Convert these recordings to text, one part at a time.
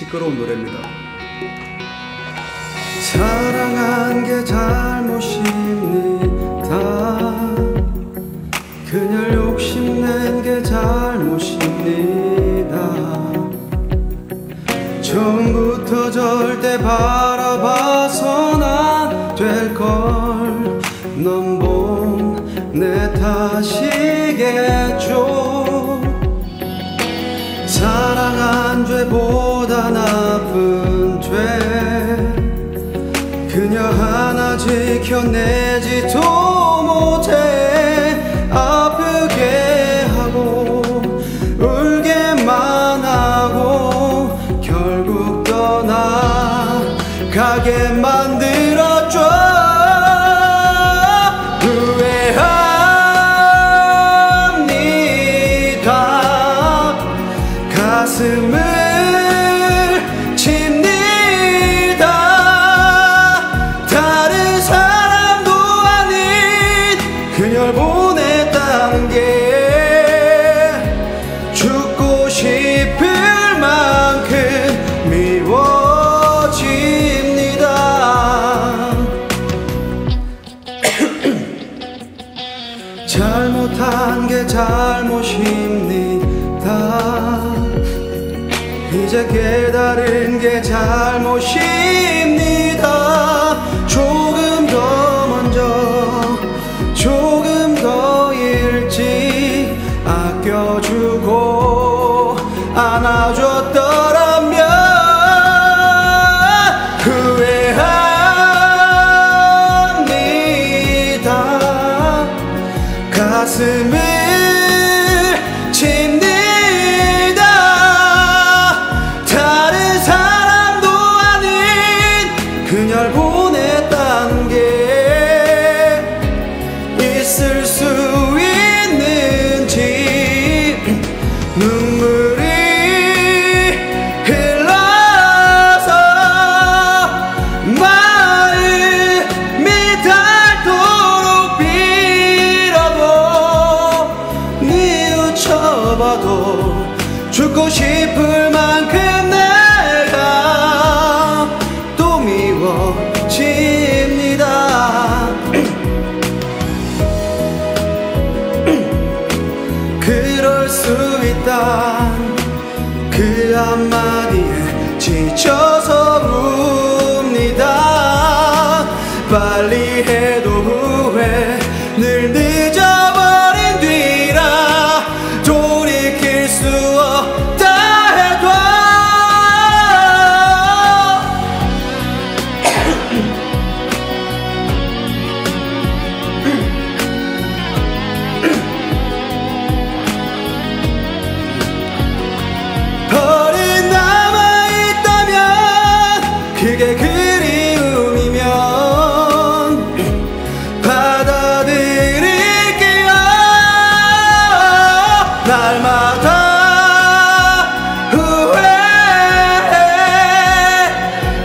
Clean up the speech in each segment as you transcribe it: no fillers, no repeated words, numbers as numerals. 시끄러운 노래입니다. 사랑한 게 잘못입니다. 그녀를 욕심낸 게 잘못입니다. 처음부터 절대 바라봐선 안 될 걸 넌 본 내 탓이겠죠. 사랑한 죄보다 나쁜 죄 그녀 하나 지켜내지도 못해. 아프게 하고 울게만 하고 결국 떠나가게 만들었죠. 가슴을 칩니다. 다른 사람도 아닌 그녀를 보냈다는 게 죽고 싶을 만큼 미워집니다. 잘못한 게 잘못입니다. 이제 깨달은 게 잘못입니다. 조금 더 먼저 조금 더 일찍 아껴주고 안아줬더라면 후회합니다. 가슴을 칩니다. 그녀를 보냈다는 게 있을 수 있는지 눈물이 흘러서 마음이 닳도록 빌어도 뉘우쳐봐도 죽고 싶을 만큼 그럴 수 있다. 그 한마디에 지쳐서 웁니다. 빨리 해도 후회 늘 늦어버린 뒤라 돌이킬 수 없다 해도 그게 그리움이면 받아들일게요. 날마다 후회해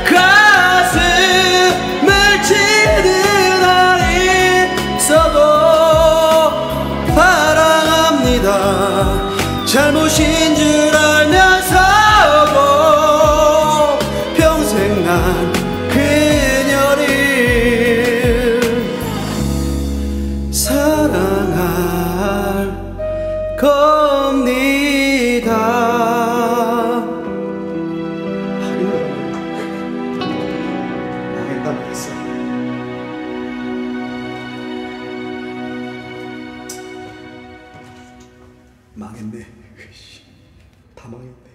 가슴을 치는 날이 있어도 사랑합니다. 잘못인 줄 알면서 그녀를 사랑할 겁니다. 망했네. 다 망했네.